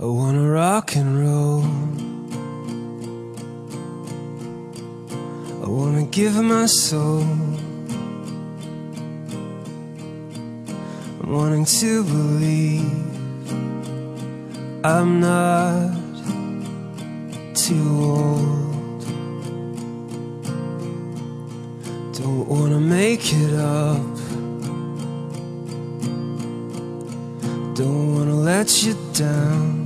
I wanna rock and roll. I wanna give my soul. I'm wanting to believe I'm not too old. Don't wanna make it up. Don't wanna let you down.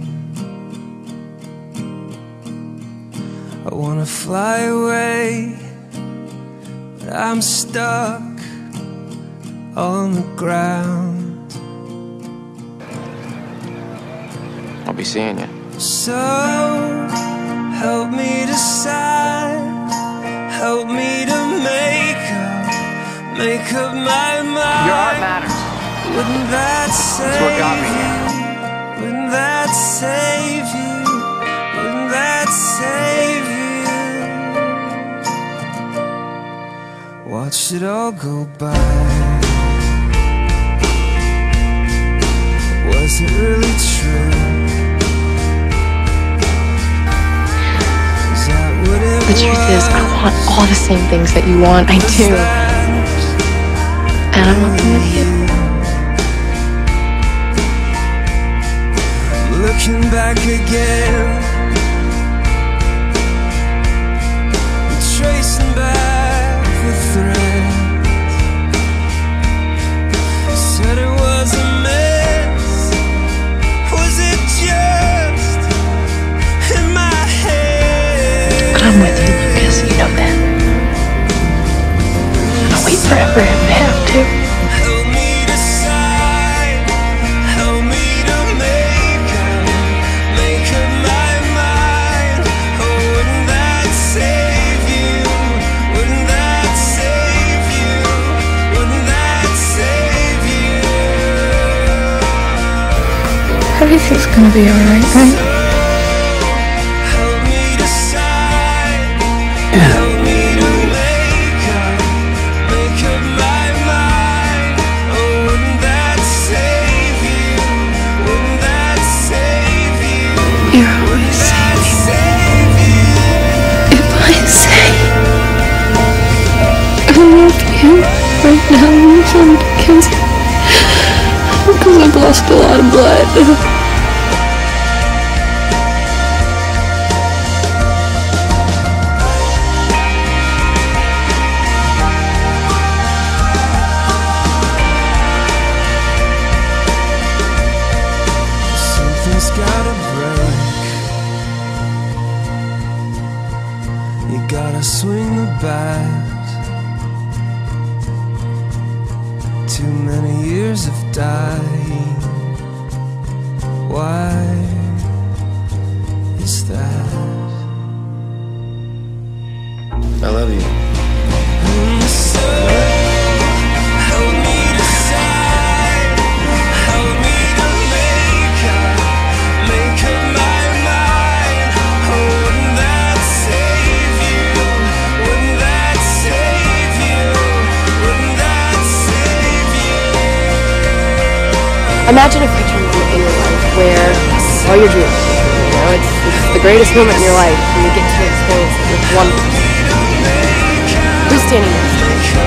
I wanna fly away, but I'm stuck on the ground. I'll be seeing you. So help me decide, help me to make up my mind. Your heart matters. Wouldn't that save you? That's what got me here. Wouldn't that save you? Wouldn't that save you? Watch it all go by. Was it really true? Is that what it was? The truth is, I want all the same things that you want. I do. And I want them with you. Looking back again, tracing back the threads. Said it was a mess. Was it just in my head? I'm with you, Lucas, you know that. I'll wait forever if I have to. Everything's gonna be alright, right? Yeah. You're always saving. If I say I love you right now, I'm trying to kiss you. Because I've lost a lot of blood. Gotta swing the bat. Too many years of dying. Why is that? I love you. Imagine a future moment in your life where all your dreams, you know, it's the greatest moment in your life when you get to experience it with one person. Who's standing next to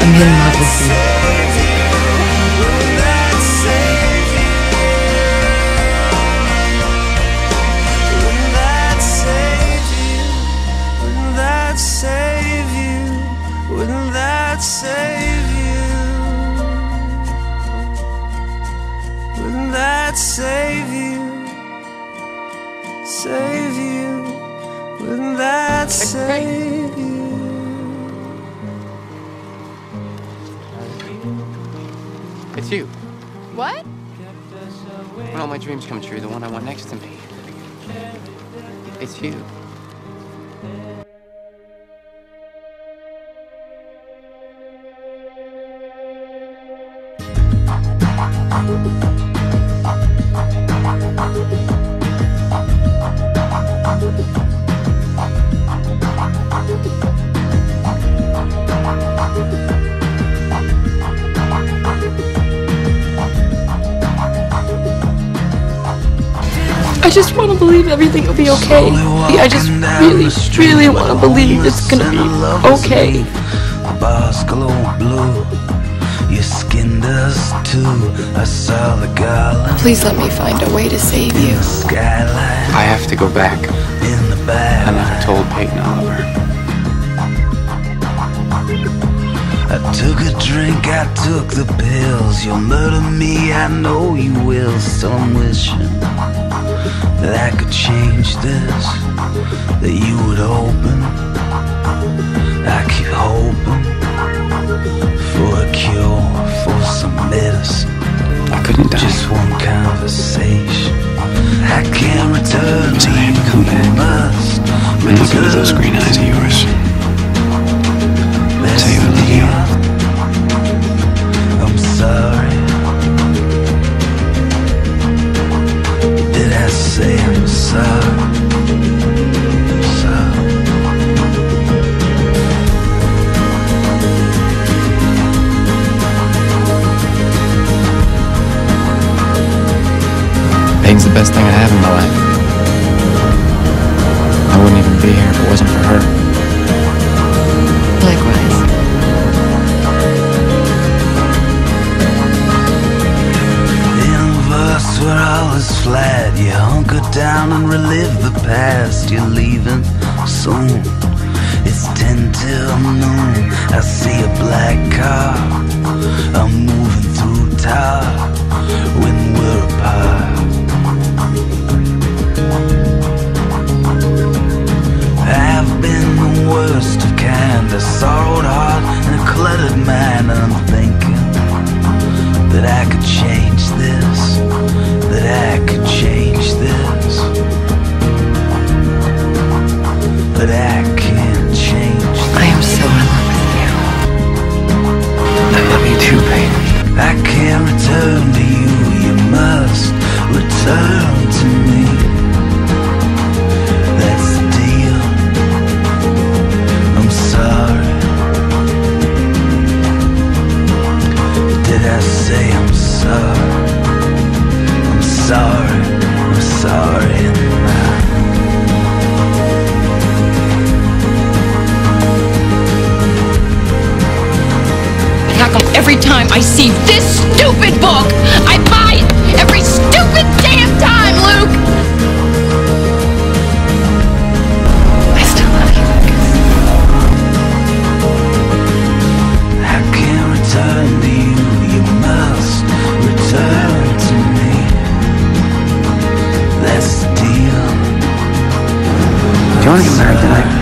I'm in love with you. Wouldn't that save you? Wouldn't that save you? Wouldn't that save you? Wouldn't that save you? Save you? Wouldn't that save you? It's you. What? When all my dreams come true, the one I want next to me. It's you. I just want to believe everything will be okay. I just really want to believe it's gonna be okay. Please let me find a way to save you. I have to go back. I never told Peyton, Oliver. I took a drink, I took the pills. You'll murder me, I know you will. So I'm wishing that I could change this, that you would open. I keep hoping for a cure, for some medicine. I couldn't die. Just one conversation. I can't return to you. Come back. Must and look into those green eyes of yours. Say you love you. I'm sorry. Did I say I'm sorry? Peyton's the best thing I have in my life. I wouldn't even be here if it wasn't for her. Likewise. In the verse where all is flat, you hunker down and relive the past. You're leaving soon. It's 10 till noon. I see a black car. I'm moving through tar when we're apart. I've been the worst of kind, a sorrowed heart and a cluttered mind. And I'm thinking that I could change this, that I could change this, but I can't change this. I am so in love with you. I love you too, baby. I can't return to you, you must return to me. That's the deal. I'm sorry. Did I say I'm sorry? I'm sorry. I'm sorry now. How come every time I see this stupid book, I buy it every stupid damn time, Luke? I still love you, Lucas. I can't return to you, you must return to me. That's the deal. Do you want to get married tonight?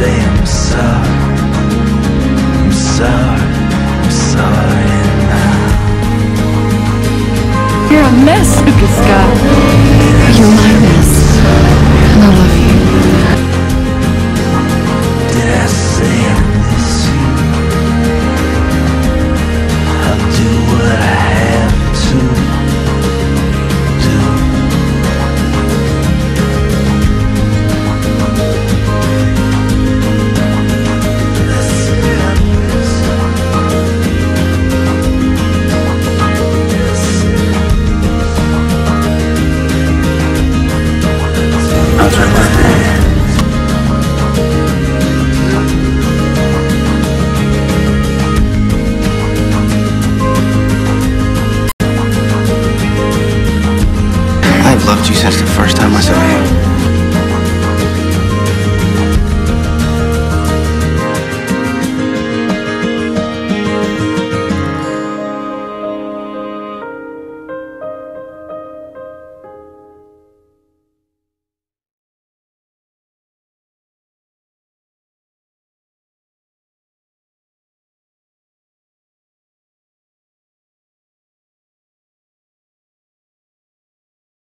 I'm sorry, I'm sorry, I'm sorry now. You're a mess, Lucas Scott. You're my mess, and I love you. Did I say I miss you? I'll do what I have to do. I've loved you since the first time I saw you.